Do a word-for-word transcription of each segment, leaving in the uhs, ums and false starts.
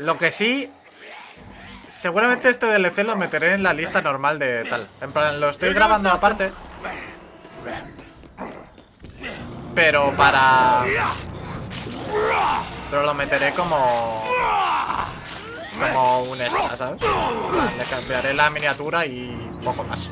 Lo que sí, seguramente este D L C lo meteré en la lista normal de tal. En plan, lo estoy grabando aparte, pero para... Pero lo meteré como... Como un extra, ¿sabes? Le cambiaré la miniatura y poco más.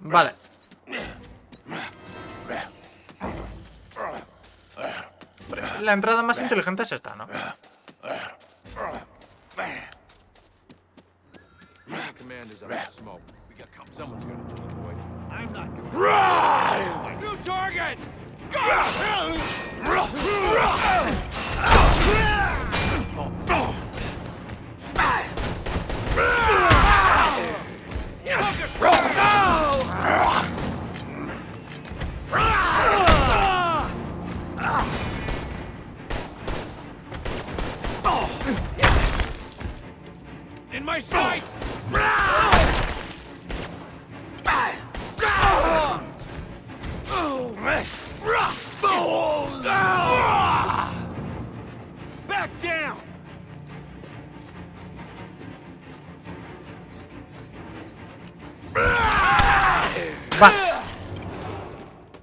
Vale. La entrada más inteligente es esta, ¿no? Va.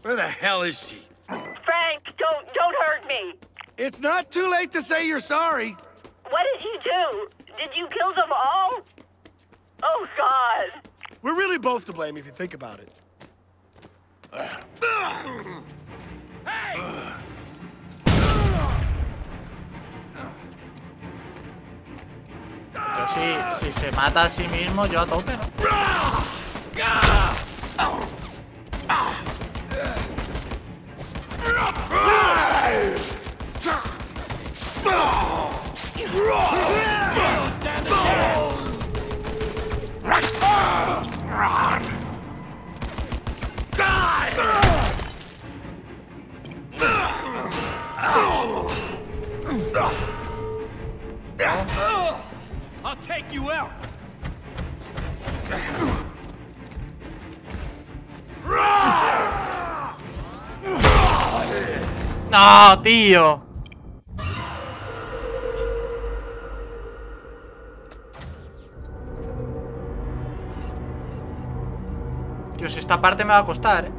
Where the hell is she? Frank, don't don't hurt me. It's not too late to say you're sorry. What did you do? Did you kill them all? Oh God. We're really both to blame if you think about it. Hey! Yo sí, si se mata a sí mismo, yo a tope, ¿no? I'll take you out. No, tío. Dios, esta parte me va a costar, ¿eh?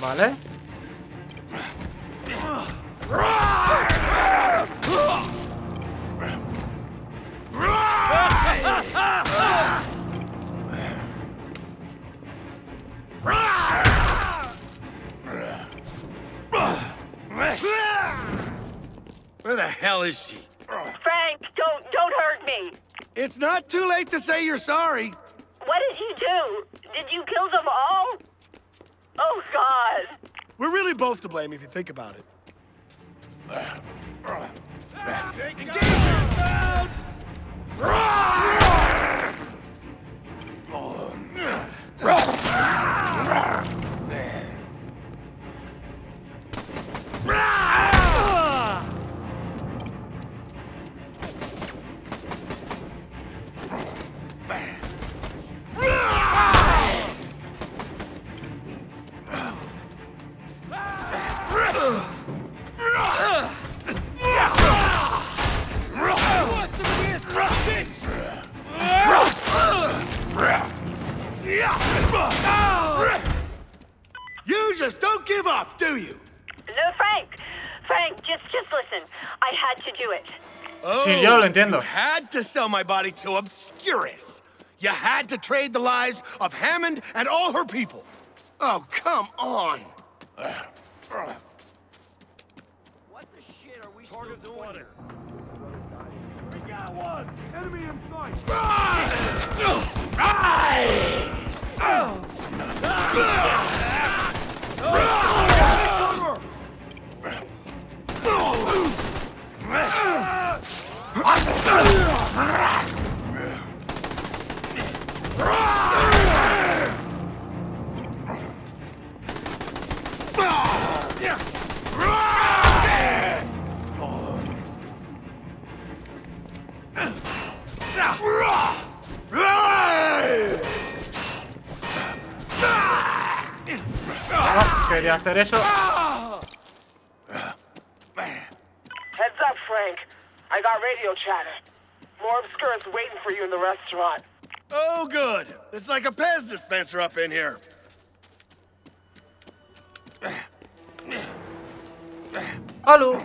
Vale. hell is she? Frank, don't, don't hurt me. It's not too late to say you're sorry. What did you do? Did you kill them all? Oh, God. We're really both to blame if you think about it. Uh, uh, uh, Engage out! You just don't give up, do you? No, Frank. Frank, just just listen. I had to do it. Oh, sí, yo lo entiendo. You had to sell my body to Obscurus. You had to trade the lives of Hammond and all her people. Oh, come on. What the shit are we still doing? We got one. Enemy in sight. Right. Oh! Quería hacer eso. Heads up, Frank. I got radio chatter. More Obscurus waiting for you in the restaurant. Oh, good. It's like a Pez dispenser up in here. Hello.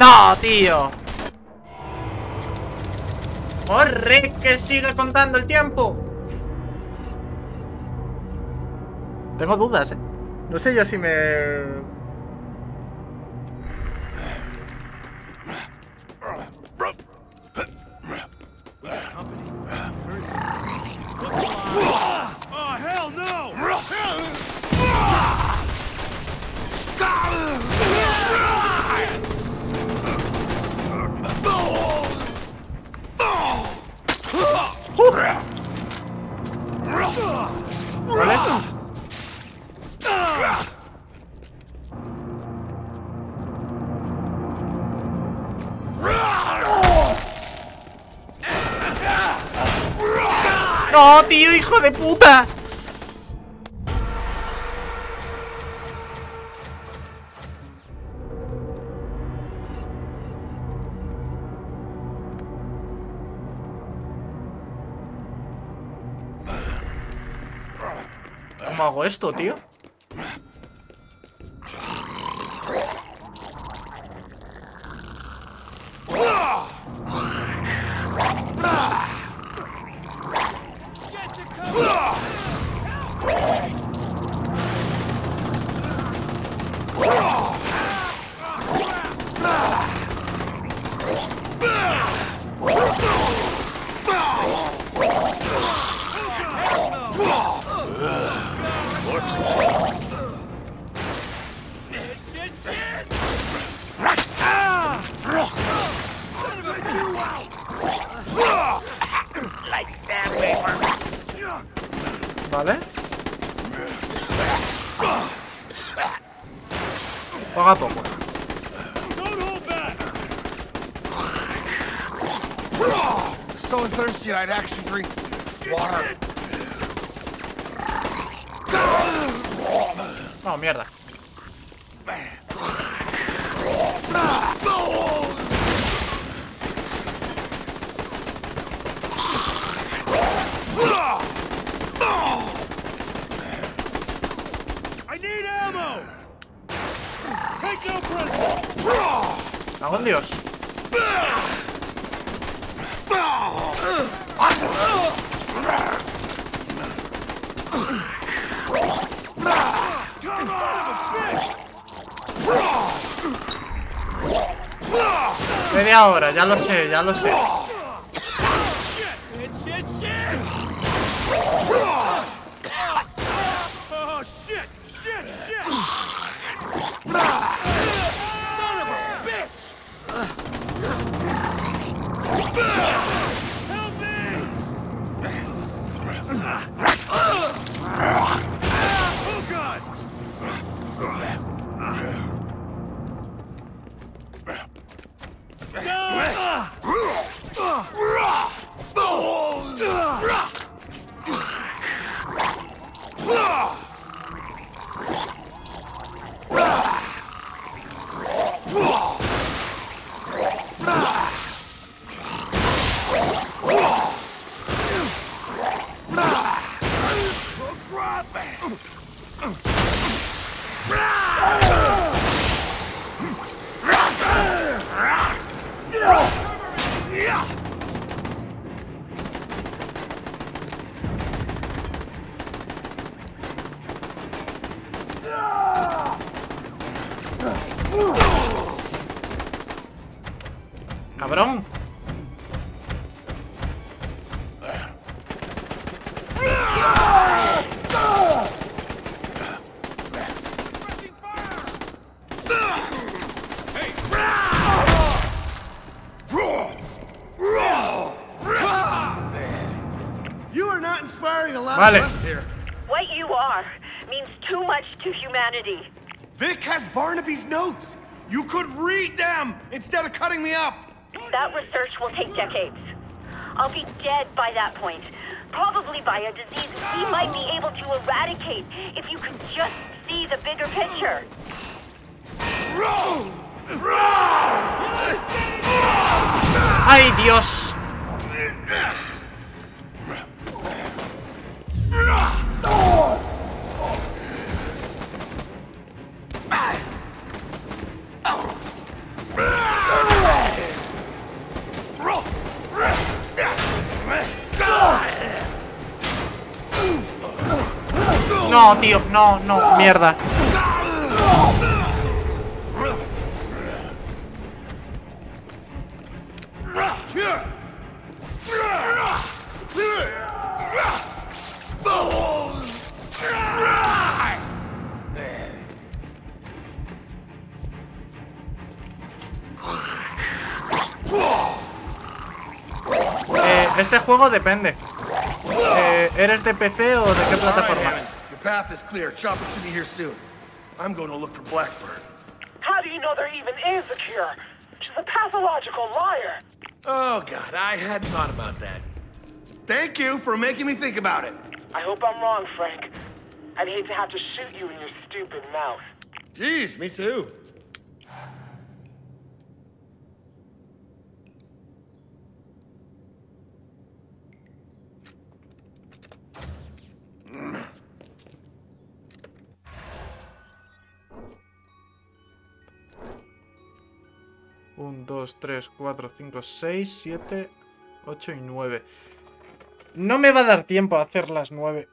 No, tío. ¡Corre, que sigue contando el tiempo! Tengo dudas, eh. No sé yo si me... ¡No, tío, hijo de puta! ¿Cómo hago esto, tío? Vale. Poco a poco. So thirsty, I'd actually drink water. No, mierda. Oh! need ammo! Take no prisoner! ¡Vamos, Dios! Come on, media hora, ya lo sé, ya lo sé. Cabrón. Vale. What you are means too much to humanity. Vic has Barnaby's notes. You could read them instead of cutting me up. That research will take decades. I'll be dead by that point. Probably by a disease we might be able to eradicate if you could just see the bigger picture. ¡Ay, Dios! No, tío, no, no, mierda. Eh, este juego depende. Eh, ¿Eres de P C o de qué plataforma? Path is clear. Chopper should be here soon. I'm going to look for Blackburn. How do you know there even is a cure? She's a pathological liar. Oh, God, I hadn't thought about that. Thank you for making me think about it. I hope I'm wrong, Frank. I'd hate to have to shoot you in your stupid mouth. Jeez, me too. uno, dos, tres, cuatro, cinco, seis, siete, ocho y nueve. No me va a dar tiempo a hacer las nueve.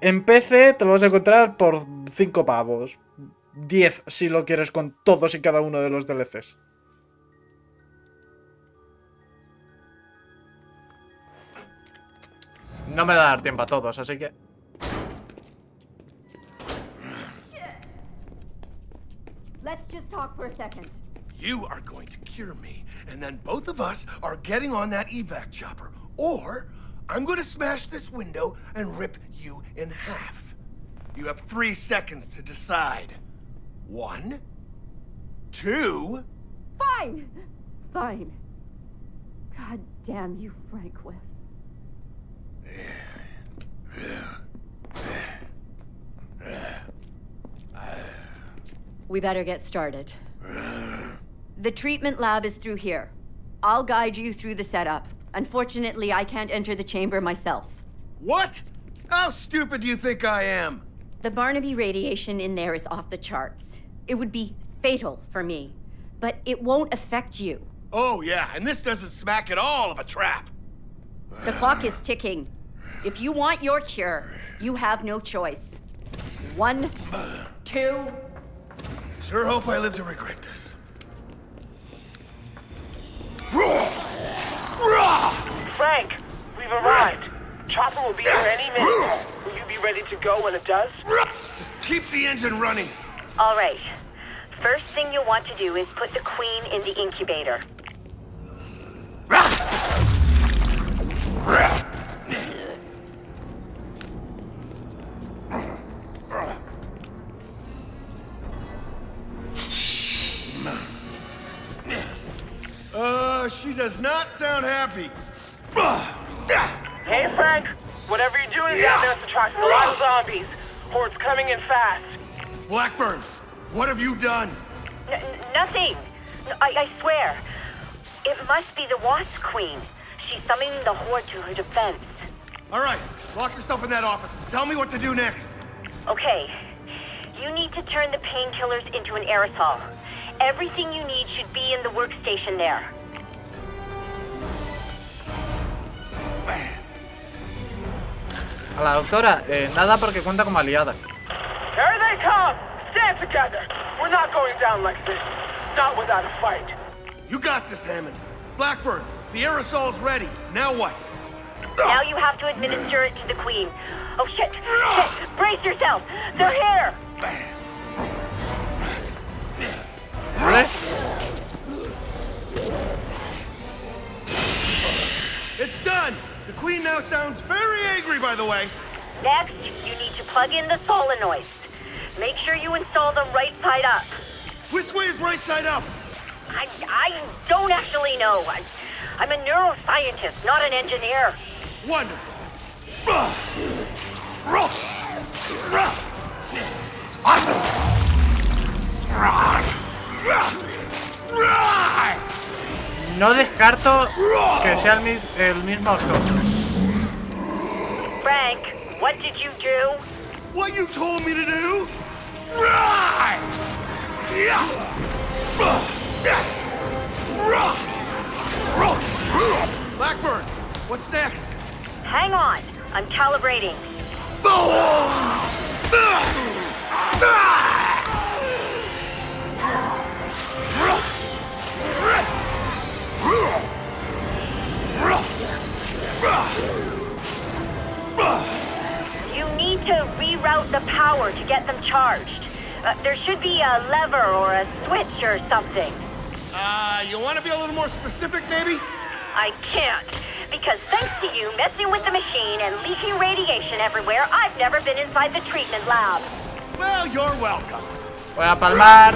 En P C te lo vas a encontrar por cinco pavos. diez si lo quieres con todos y cada uno de los D L Cs. No me va a dar tiempo a todos, así que... Let's just talk for a second. You are going to cure me, and then both of us are getting on that evac chopper. Or, I'm going to smash this window and rip you in half. You have three seconds to decide. One, two... Fine! Fine. God damn you, Frank West. We better get started. The treatment lab is through here. I'll guide you through the setup. Unfortunately, I can't enter the chamber myself. What? How stupid do you think I am? The Barnaby radiation in there is off the charts. It would be fatal for me, but it won't affect you. Oh yeah, and this doesn't smack at all of a trap. The clock is ticking. If you want your cure, you have no choice. One, two... Sure hope I live to regret this. Frank, we've arrived. Chopper will be here any minute. Will you be ready to go when it does? Just keep the engine running. All right. First thing you'll want to do is put the Queen in the incubator. Uh, she does not sound happy. Hey, Frank. Whatever you're doing down there, it's attracting a lot of zombies. Hordes coming in fast. Blackburn, what have you done? N nothing. I, I swear. It must be the Wasp Queen. She's summoning the Horde to her defense. All right. Lock yourself in that office. Tell me what to do next. Okay. You need to turn the painkillers into an aerosol. Everything you need should be in the workstation there. A la doctora, eh, nada porque cuenta como aliada. Here they come! Stand together! We're not going down like this. Not without a fight. You got this, Hammond. Blackburn, the aerosol's ready. Now what? Now you have to administer it to the Queen. Oh shit! Shit! Brace yourself! They're here! Really? It's done! The Queen now sounds very angry, by the way. Next, you need to plug in the solenoids. Make sure you install them right side up. Which way is right side up? I, I don't actually know. I, I'm a neuroscientist, not an engineer. Wonderful. No descarto que sea el, mi el mismo autor. Frank, what did you do? What you told me to do? Blackburn, what's next? Hang on, I'm calibrating. You need to reroute the power to get them charged. Uh, there should be a lever or a switch or something. Uh, you want to be a little more specific, maybe? I can't, because thanks to you messing with the machine and leaking radiation everywhere, I've never been inside the treatment lab. Well, you're welcome. Voy a palmar.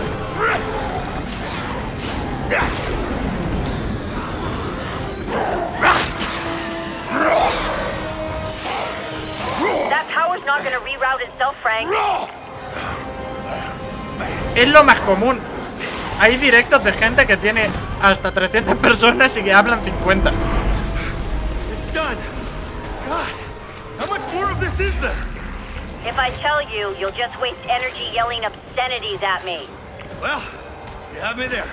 That power's not gonna reroute itself, Frank. Es lo más común. Hay directos de gente que tiene hasta trescientas personas y que hablan cincuenta. It's done. God, how much more of this is there? If I tell you, you'll just waste energy yelling obscenities at me. Well, you have me there.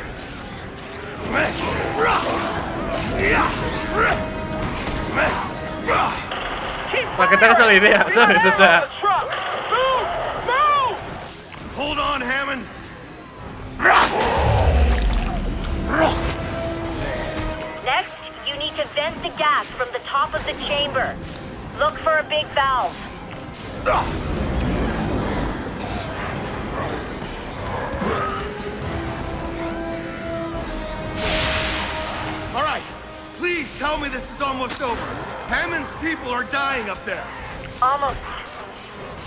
Para que te hagas la idea, ¿sabes? O sea... Hold on, Hammond. Next, you need to vent the gas from the top of the chamber. Look for a big valve. All right, please tell me this is almost over. Hammond's people are dying up there. Almost.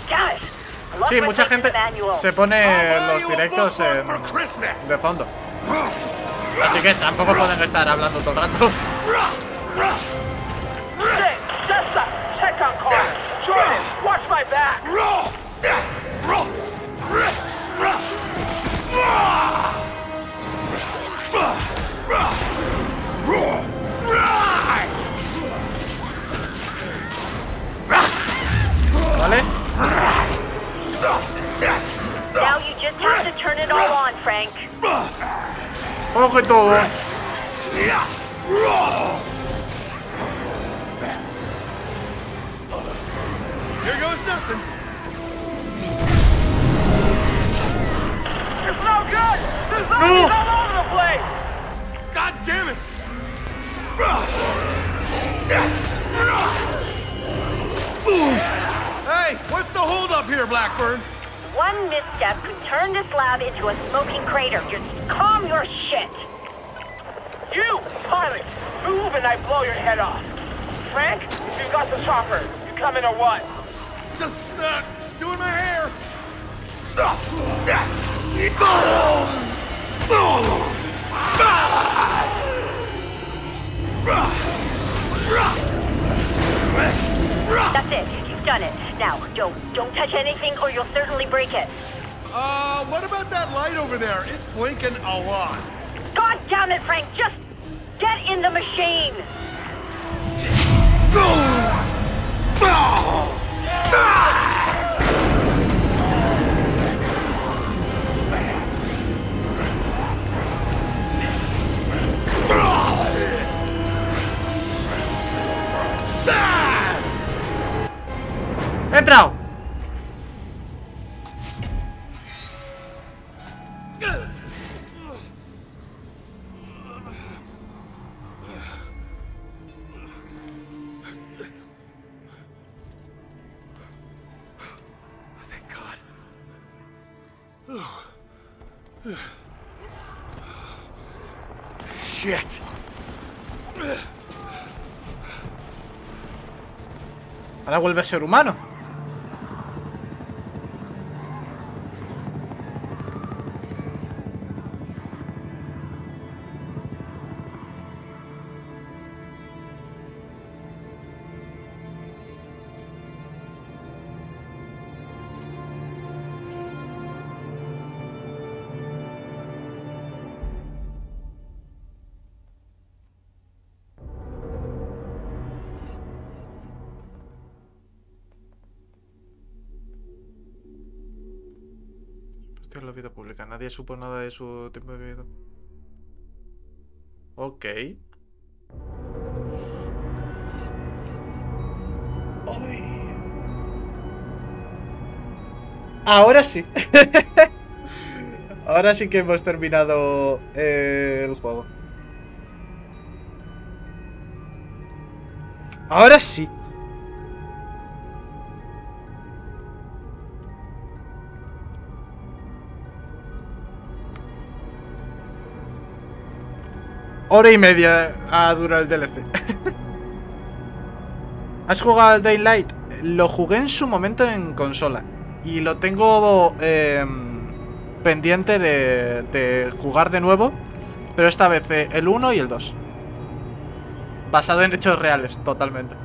Guys. Sí, mucha gente se pone los directos en, de fondo. Así que tampoco pueden estar hablando todo el rato. Roar! Roar! Frank. Okay, dog. Here goes nothing. It's no good. There's zombies all over the place. God damn it! Hey, what's the hold up here, Blackburn? One misstep could turn this lab into a smoking crater. Just calm your shit. You, pilot, move and I blow your head off. Frank, you've got the chopper. You coming or what? Just, uh, doing my hair. That's it. You've done it. Now, don't, don't touch anything or you'll certainly break it. Uh, what about that light over there? It's blinking a lot. God damn it, Frank! Just get in the machine! Entrao. Shit. Ahora vuelve a ser humano. En la vida pública, nadie supo nada de su tiempo de vida. Ok. Ahora sí. Ahora sí que hemos terminado eh, el juego. Ahora sí. Hora y media ha durado el D L C. ¿Has jugado al Daylight? Lo jugué en su momento en consola. Y lo tengo eh, pendiente de, de jugar de nuevo. Pero esta vez eh, el uno y el dos. Basado en hechos reales, totalmente.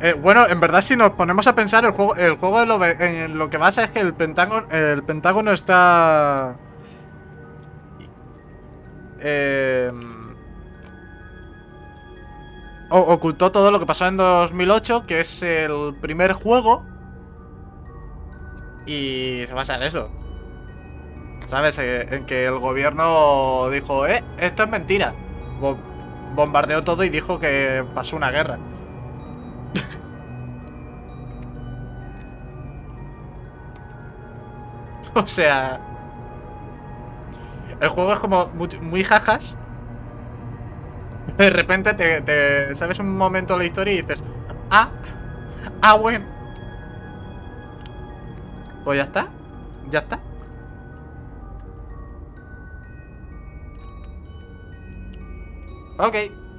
Eh, bueno, en verdad si nos ponemos a pensar, el juego, el juego de lo, en lo que basa es que el Pentágono, el Pentágono está... Eh, ocultó todo lo que pasó en dos mil ocho, que es el primer juego. Y se basa en eso, ¿sabes? En que el gobierno dijo, eh, esto es mentira. Bombardeó todo y dijo que pasó una guerra. O sea... El juego es como muy, muy jajas. De repente te, te sabes un momento de la historia y dices, ah, ah bueno. Pues ya está, ya está. Ok.